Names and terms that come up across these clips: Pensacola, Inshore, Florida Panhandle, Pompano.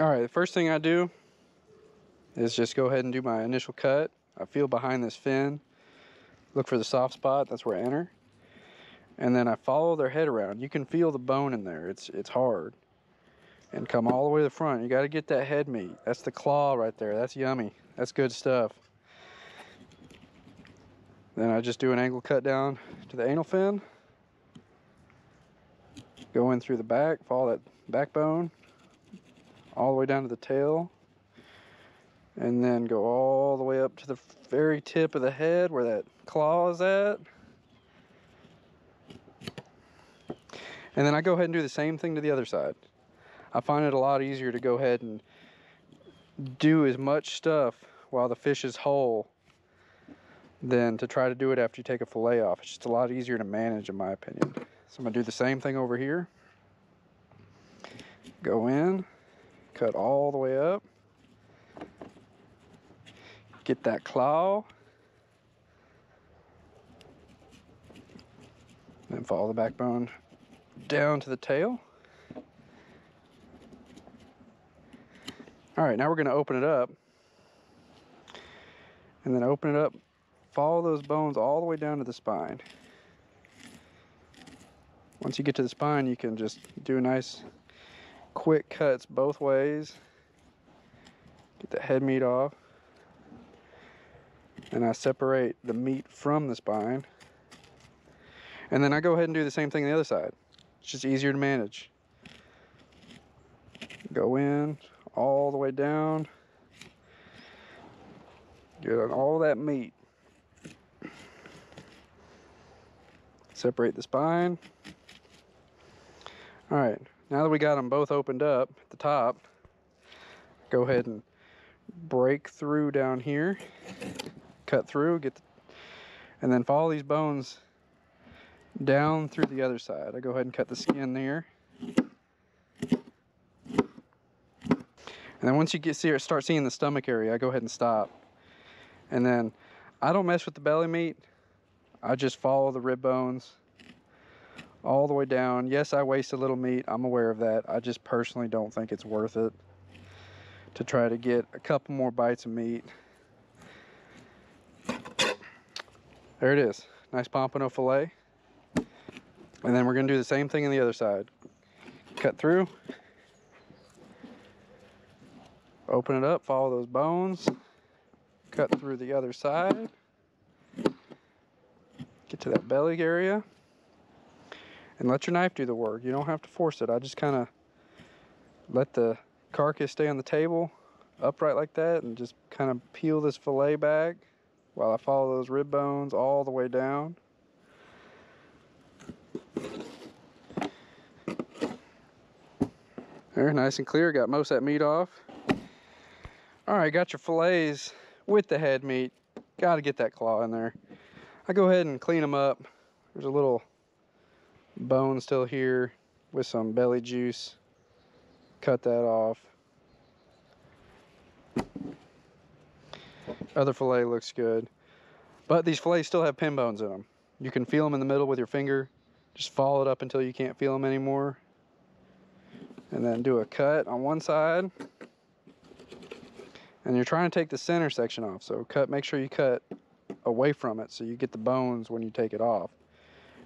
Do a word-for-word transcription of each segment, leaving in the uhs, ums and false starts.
All right, the first thing I do is just go ahead and do my initial cut. I feel behind this fin, look for the soft spot, that's where I enter. And then I follow their head around. You can feel the bone in there, it's, it's hard. And come all the way to the front, you gotta get that head meat. That's the claw right there, that's yummy. That's good stuff. Then I just do an angle cut down to the anal fin. Go in through the back, follow that backbone, all the way down to the tail. And then go all the way up to the very tip of the head where that claw is at. And then I go ahead and do the same thing to the other side. I find it a lot easier to go ahead and do as much stuff while the fish is whole than to try to do it after you take a fillet off. It's just a lot easier to manage in my opinion. So I'm gonna do the same thing over here. Go in, cut all the way up. Get that claw, and follow the backbone down to the tail. All right, now we're gonna open it up, and then open it up, follow those bones all the way down to the spine. Once you get to the spine, you can just do nice quick cuts both ways, get the head meat off. And I separate the meat from the spine. And then I go ahead and do the same thing on the other side. It's just easier to manage. Go in, all the way down. Get on all that meat. Separate the spine. All right, now that we got them both opened up at the top, go ahead and break through down here. Cut through, get the, and then follow these bones down through the other side. I go ahead and cut the skin there, and then once you get see start seeing the stomach area, I go ahead and stop. And then I don't mess with the belly meat. I just follow the rib bones all the way down. Yes, I waste a little meat. I'm aware of that. I just personally don't think it's worth it to try to get a couple more bites of meat. There it is, nice pompano fillet. And then we're gonna do the same thing on the other side. Cut through, open it up, follow those bones, cut through the other side, get to that belly area, and let your knife do the work. You don't have to force it. I just kinda let the carcass stay on the table, upright like that, and just kinda peel this fillet back while I follow those rib bones all the way down. There, nice and clear, got most of that meat off. All right, got your fillets with the head meat. Gotta get that claw in there. I go ahead and clean them up. There's a little bone still here with some belly juice. Cut that off. Other fillet looks good, but these fillets still have pin bones in them. You can feel them in the middle with your finger. Just follow it up until you can't feel them anymore, and then do a cut on one side. And you're trying to take the center section off, so cut, make sure you cut away from it so you get the bones when you take it off.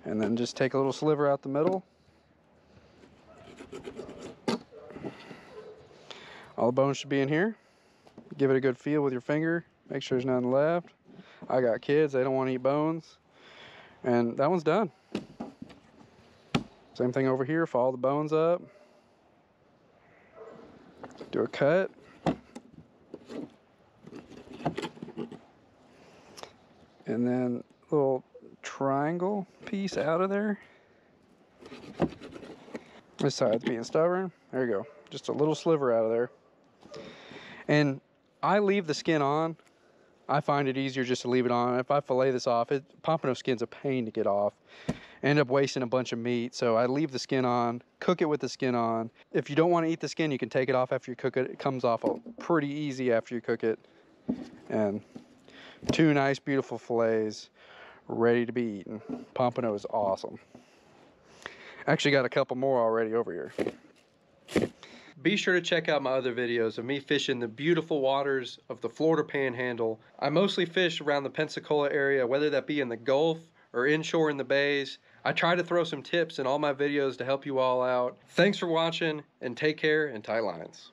And then just take a little sliver out the middle. All the bones should be in here. Give it a good feel with your finger. Make sure there's nothing left. I got kids, they don't want to eat bones. And that one's done. Same thing over here, follow the bones up. Do a cut. And then a little triangle piece out of there. This side's being stubborn. There you go. Just a little sliver out of there. And I leave the skin on. I find it easier just to leave it on. If I fillet this off, it, pompano skin's a pain to get off. End up wasting a bunch of meat, so I leave the skin on, cook it with the skin on. If you don't want to eat the skin, you can take it off after you cook it. It comes off pretty easy after you cook it. And two nice, beautiful fillets ready to be eaten. Pompano is awesome. Actually got a couple more already over here. Be sure to check out my other videos of me fishing the beautiful waters of the Florida Panhandle. I mostly fish around the Pensacola area, whether that be in the Gulf or inshore in the bays. I try to throw some tips in all my videos to help you all out. Thanks for watching, and take care and tight lines.